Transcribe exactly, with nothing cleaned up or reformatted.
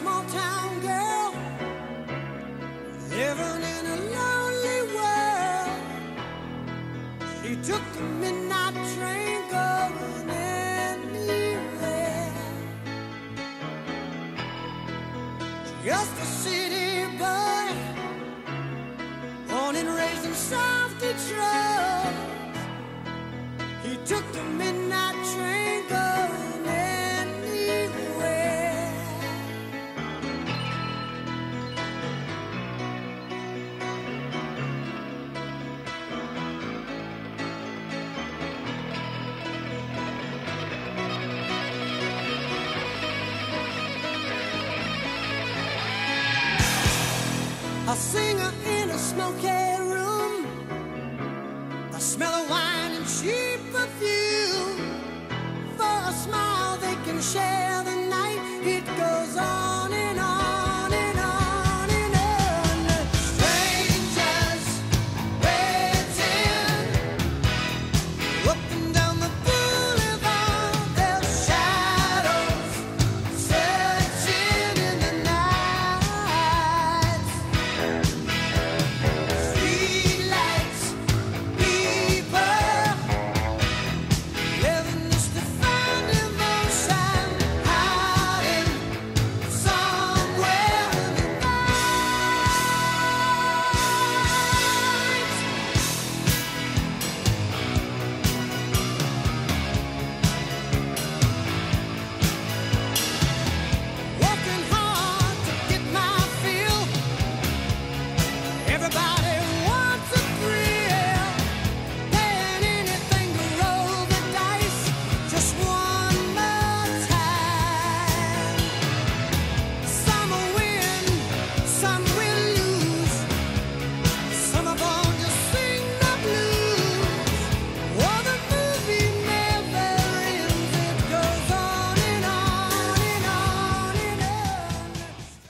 small town girl living in a lonely world. She took the midnight train going anywhere. Just a city boy, born and raised in South Detroit. He took the midnight train going anywhere. A singer in a smoky room, the smell of wine and cheap perfume. For a smile they can share